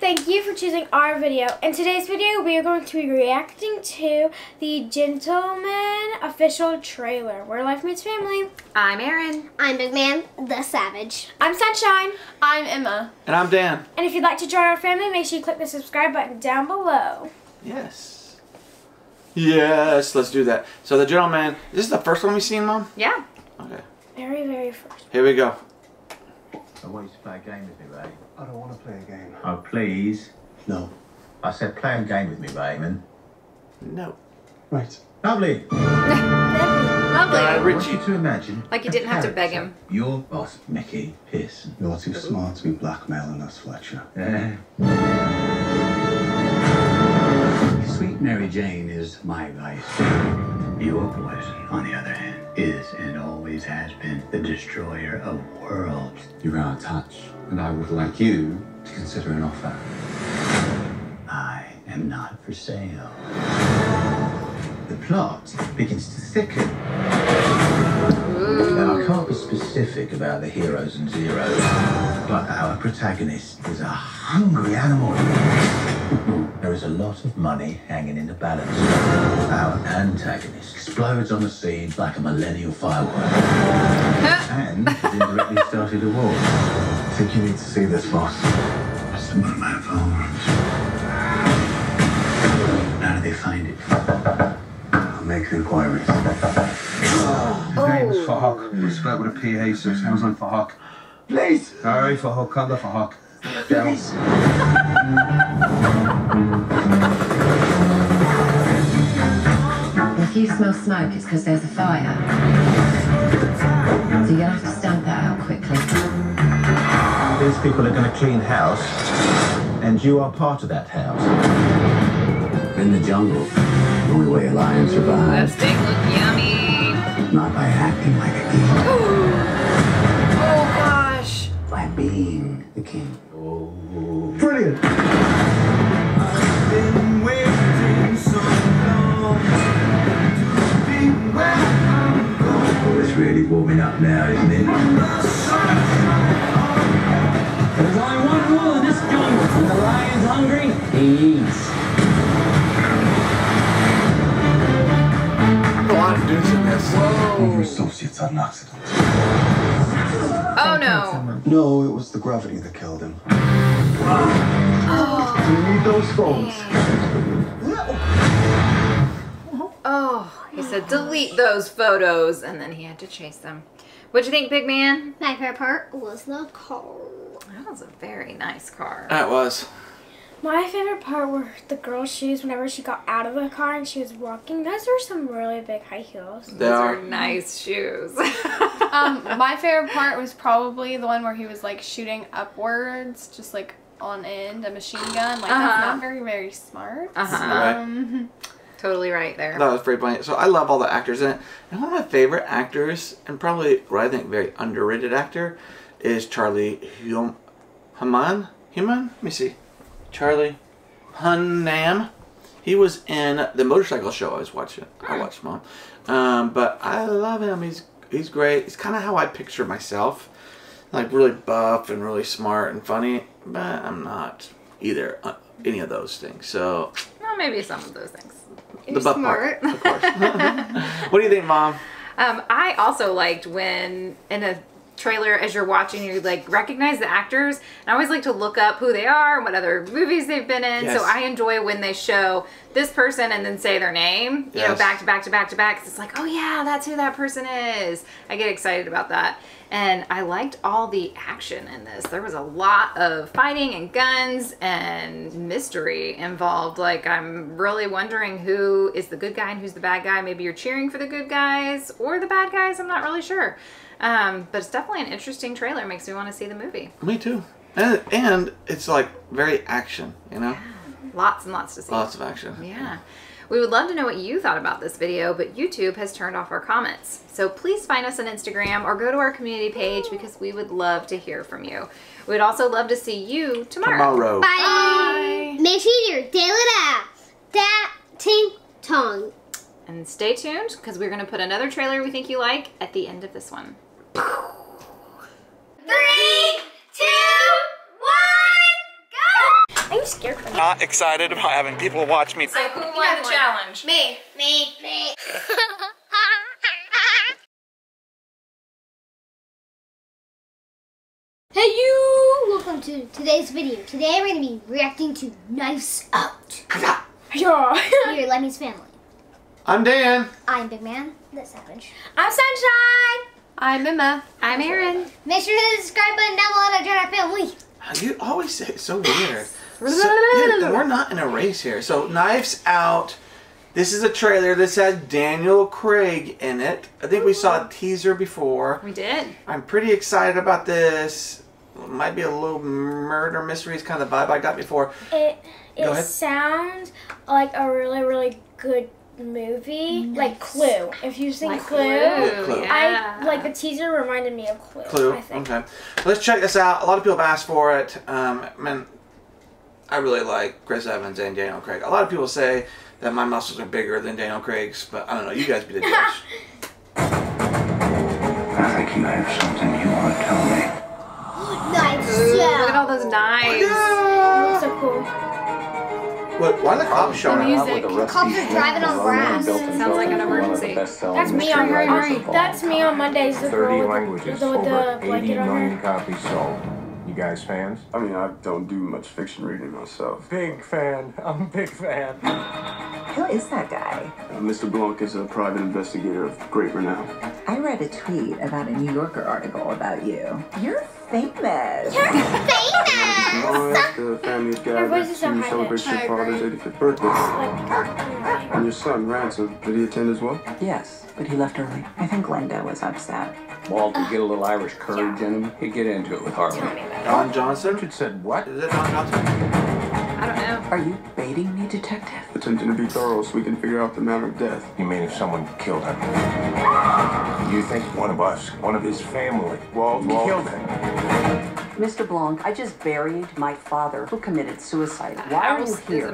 thank you for choosing our video. In today's video, we are going to be reacting to The Gentlemen official trailer. We're Life Meets Family. I'm Erin. I'm Big Man, the Savage. I'm Sunshine. I'm Emma. And I'm Dan. And if you'd like to join our family, make sure you click the subscribe button down below. Yes. Yes, let's do that. So The Gentlemen, this is the first one we've seen, Mom? Yeah. Okay. Very, very first. Here we go. I want you to play a game with me, Ray. I don't want to play a game. Oh, please. No. I said play a game with me, Raymond. No. Right. Lovely. Lovely. Lovely. Richie, to imagine. Like you didn't have to beg him. Your boss, Mickey Pearson. You're too smart to be blackmailing us, Fletcher. Yeah. Sweet Mary Jane is my vice. Your voice, on the other hand, is and always has been the destroyer of worlds. You're out of touch, and I would like you to consider an offer. I am not for sale. The plot begins to thicken. Ooh. Now, I can't be specific about the heroes and zeros, but our protagonist is a hungry animal. There is a lot of money hanging in the balance. Our antagonist explodes on the scene like a millennial firework. And has indirectly started a war. I think you need to see this, boss. That's one of my firearms. How do they find it? I'll make the inquiries. His name is Fahok. It's spelled with a P-A, so it sounds like Fahok. Please! Sorry, Fahok. Come to Fahok. Please. If you smell smoke, it's because there's a fire. So you'll have to stamp that out quickly. These people are going to clean house, and you are part of that house. In the jungle, the only way a lion survives. That steak looked yummy. Not by acting like a king. Oh gosh. By being the king. Oh. Brilliant. I've been waiting so long to be where I'm going. Oh, it's really warming up now, isn't it? There's only one rule in this jungle. When the lion's hungry, he eats. A lot of dudes in this. Over associates had an accident. Oh no! No, it was the gravity that killed him. Oh. You need those phones. Oh, he said delete those photos, and then he had to chase them. What'd you think, big man? My favorite part was the car. That was a very nice car. That was. My favorite part were the girl's shoes whenever she got out of the car and she was walking. Those were some really big high heels. Those are nice shoes. My favorite part was probably the one where he was like shooting upwards, just like on end, a machine gun. Like that's not very, very smart. Totally right there. That was pretty funny. So I love all the actors in it. And one of my favorite actors, and probably what I think very underrated actor, is Charlie Hunnam. Let me see. Charlie Hunnam. He was in the motorcycle show I was watching. I watched, Mom. But I love him. He's great. It's kind of how I picture myself. Like really buff and really smart and funny. But I'm not either any of those things. So well, maybe some of those things. You're the buff smart part, of course. What do you think, Mom? I also liked when in a trailer, as you're watching, you like recognize the actors, and I always like to look up who they are and what other movies they've been in. Yes. So I enjoy when they show this person and then say their name, you know, back to back to back to back. It's like, oh yeah, that's who that person is. I get excited about that. And I liked all the action in this. There was a lot of fighting and guns and mystery involved. Like, I'm really wondering who is the good guy and who's the bad guy. Maybe you're cheering for the good guys or the bad guys. I'm not really sure. But it's definitely an interesting trailer. It makes me want to see the movie. Me too. And it's like very action, you know? Yeah. Lots and lots to see. Lots of action. Yeah. We would love to know what you thought about this video, but YouTube has turned off our comments. So please find us on Instagram or go to our community page because we would love to hear from you. We'd also love to see you tomorrow. Bye. Bye. Make sure you're that ting tong. And stay tuned because we're going to put another trailer we think you like at the end of this one. 3, 2, 1, go! I'm scared for you. Not excited about having people watch me. So who won the challenge? Me. Me. Me. Hey you! Welcome to today's video. Today we're going to be reacting to Knives Out. Here, Life Meets Family. I'm Dan. I'm Big Man. That's Savage. I'm Sunshine. I'm Emma. I'm Erin. Make sure to hit the subscribe button down below to join our family. You always say it's so weird. So, yeah, we're not in a race here. So Knives Out. This is a trailer. This has Daniel Craig in it. I think we saw a teaser before. We did. I'm pretty excited about this. It might be a little murder mysteries kind of vibe I got before. It sounds like a really, really good movie. Nice. Like Clue. If you've seen Clue. Yeah. I like the teaser reminded me of Clue. I think. Okay. Let's check this out. A lot of people have asked for it. Man, I really like Chris Evans and Daniel Craig. A lot of people say that my muscles are bigger than Daniel Craig's, but I don't know. You guys be the judge. I think you have something you want to tell me. Knives, yeah. Look at all those knives. Yeah. So cool. What? Why are the cops showing up with a rusty? Cops are driving on brass. Sounds like an emergency. That's me on Mondays. That's me on Mondays. 30 languages, over 80 million copies sold. You guys fans? I mean, I don't do much fiction reading myself. Big fan. I'm a big fan. Who is that guy? Mr. Blanc is a private investigator of great renown. I read a tweet about a New Yorker article about you. You're famous. You're famous. The family of gathered to celebrate your father's 85th birthday. And your son, Ransom, did he attend as well? Yes, but he left early. I think Linda was upset. Walter, get a little Irish courage in him. He'd get into it with Harvey. Don Johnson? Richard said what? Is it Don Johnson? I don't know. Are you baiting me, detective? Attempting to be thorough so we can figure out the matter of death. You mean if someone killed him? You think one of us, one of his family, killed him? Mr. Blanc, I just buried my father who committed suicide. Why are you here?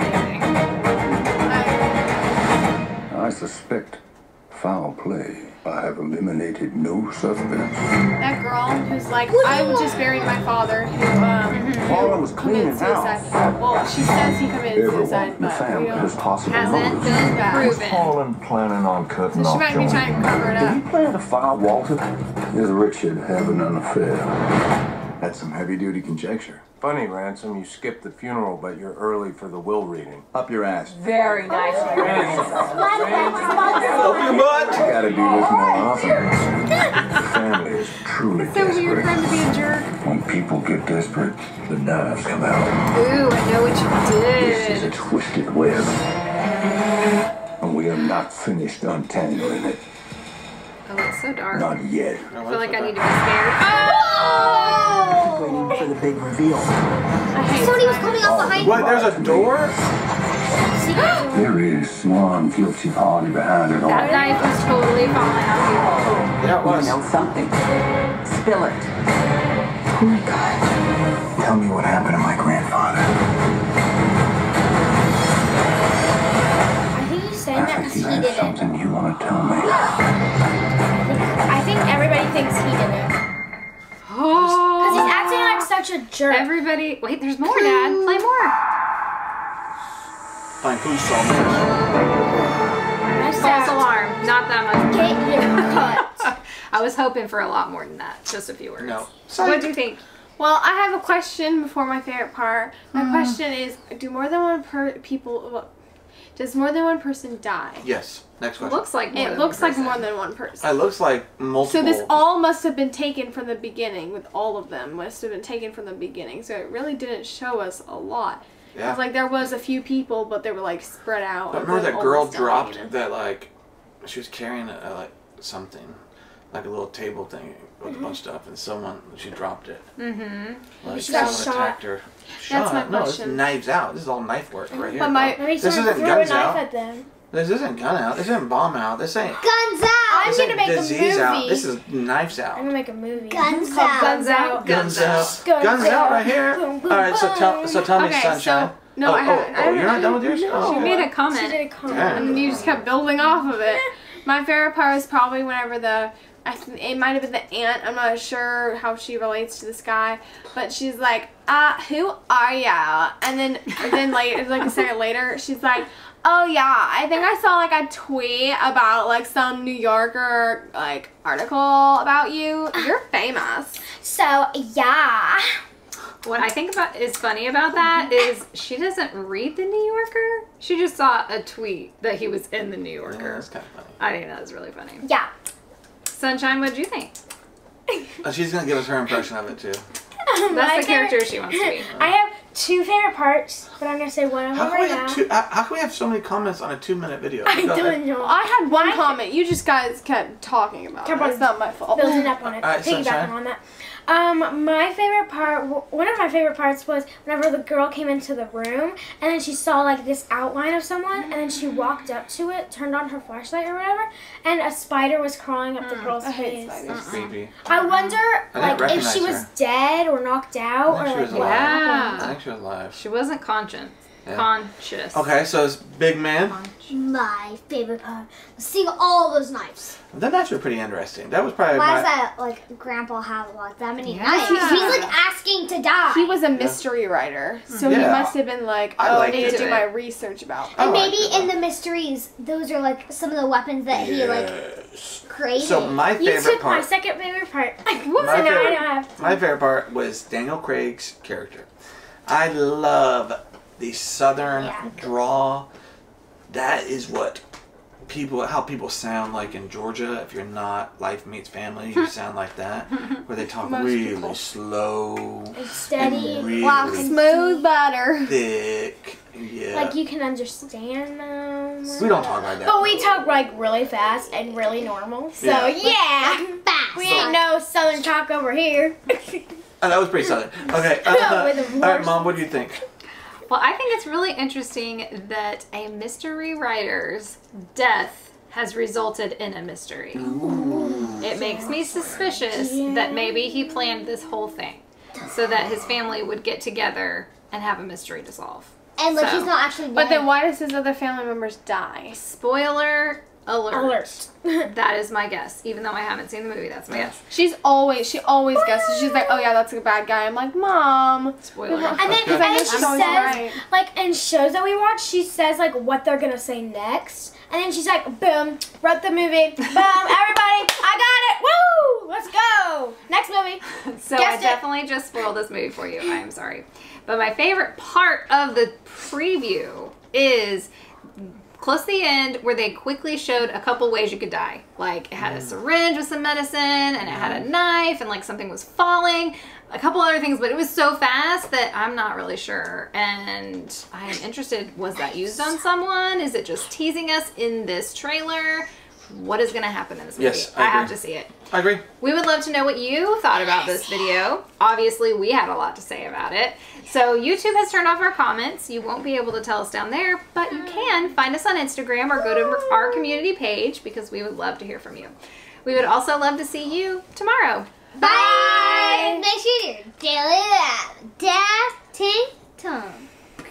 I suspect foul play. I have eliminated no suspects. That girl who's like, I just buried my father who was committed suicide. Well, she says he committed suicide, but we don't hasn't been proven. Paul planning on cutting off. She might be trying to cover it up. Did you plan to file Walter? Is Richard having an affair? That's some heavy-duty conjecture. Funny, Ransom, you skipped the funeral, but you're early for the will reading. Up your ass. Very nice, Ransom. Up your butt! I gotta do this more often. The family is truly desperate. It's so weird for him to be a jerk. When people get desperate, the knives come out. Ooh, I know what you did. This is a twisted web. And we are not finished untangling it. Oh, it's so dark. Not yet. I feel like I need to be scared. Oh! Waiting for the big reveal. Somebody was coming up behind me. What? There's a door? There is one guilty party behind it all. That knife was totally falling on people. Yeah, it was. You know something. Spill it. Oh my God. Tell me what happened to my grandfather. I think you said that because he did it. I think you have something you want to tell me. Everybody thinks he did it. Oh. Because he's acting like such a jerk. Everybody, wait, there's more, Dad. Play more. Fine, who saw me? False alarm. Not that much. Get your butt. I was hoping for a lot more than that. Just a few words. No. So what do you think? Well, I have a question before my favorite part. My question is, do more than one does more than one person die? Yes. Next question. Looks like more it looks like more than one person. It looks like multiple. So this all must have been taken from the beginning. With all of them, must have been taken from the beginning. So it really didn't show us a lot. Yeah. It's like there was a few people, but they were like spread out. But remember that girl dropped that like she was carrying a, like something, like a little table thing with a bunch of stuff, and someone she dropped it. Like she got shot. Her. That's my question. This Knives Out. This is all knife work right here. But this isn't Guns Out. This isn't Gun Out. This isn't Bomb Out. This ain't Guns Out. I'm gonna make a movie. Out. This is Knives Out. I'm gonna make a movie. Guns Out. Guns Out. Guns Out. Guns Out right here. All right. So tell me, Sunshine. No, I haven't. Oh, you're not done with yours. She made a comment. She did a comment, and you just kept building off of it. My favorite part was probably whenever the it might have been the aunt. I'm not sure how she relates to this guy, but she's like, who are y'all? And then later, like a second later, she's like, oh yeah, I think I saw like a tweet about like some New Yorker like article about you. You're famous. So yeah. What I think about is funny about that is she doesn't read the New Yorker. She just saw a tweet that he was in the New Yorker. Yeah, that's kind of funny. I think that was really funny. Yeah. Sunshine, what'd you think? Oh, she's gonna give us her impression of it too. That's the character she wants to be. I have two favorite parts, but I'm gonna say one of them right now. How can we have so many comments on a 2-minute video? I don't know. I had one comment. You just guys kept talking about it. It's not my fault. Building up on it. Piggybacking on that. My favorite part, one of my favorite parts was whenever the girl came into the room and then she saw like this outline of someone and then she walked up to it, turned on her flashlight or whatever, and a spider was crawling up the girl's face. It's creepy. I wonder like if she was dead or knocked out or like what happened. I think she was alive. She wasn't conscious. Yeah. Conscious. Okay, so it's big man. My favorite part was seeing all those knives. The knives were pretty interesting. That was probably why does that like grandpa have like that many knives? He's like asking to die. He was a mystery writer, so he must have been like, oh, I need to do my research about that. And maybe in the mysteries, those are like some of the weapons that he like created. So my favorite part. You took my second favorite part. My favorite part was Daniel Craig's character. I love the southern drawl. That is what people, how people sound like in Georgia. If you're not Life Meets Family, you sound like that, where they talk really slow, steady, really smooth butter, thick. Yeah. Like you can understand them. We don't talk like that. But we talk like really fast and really normal. So like fast. We ain't no southern talk over here. Oh, that was pretty southern. Okay. All right, Mom, what do you think? Well, I think it's really interesting that a mystery writer's death has resulted in a mystery. Ooh. It makes me suspicious that maybe he planned this whole thing so that his family would get together and have a mystery to solve. And like he's not actually dead. But then why does his other family members die? Spoiler alert. That is my guess. Even though I haven't seen the movie, that's my guess. She always guesses. She's like, oh yeah, that's a bad guy. I'm like, Mom. Spoiler. And then she says, like, in shows that we watch, she says like what they're gonna say next. And then she's like, boom, wrote the movie. Boom, everybody, I got it. Woo, let's go. Next movie. So I definitely just spoiled this movie for you. I am sorry. But my favorite part of the preview is close to the end where they quickly showed a couple ways you could die. Like it had a syringe with some medicine and it had a knife and like something was falling, a couple other things, but it was so fast that I'm not really sure. And I am interested, was that used on someone? Is it just teasing us in this trailer? What is going to happen in this movie? Yes, I have to see it. I agree. We would love to know what you thought about this video. Obviously, we had a lot to say about it. So YouTube has turned off our comments. You won't be able to tell us down there, but you can find us on Instagram or go to our community page because we would love to hear from you. We would also love to see you tomorrow. Bye! Bye. Make sure you're daily lab. Dash, ting, tong. 3,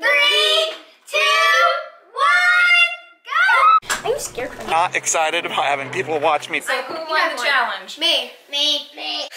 2, 1! I'm scared for me. Not excited about having people watch me. So who won the challenge? Me. Me. Me.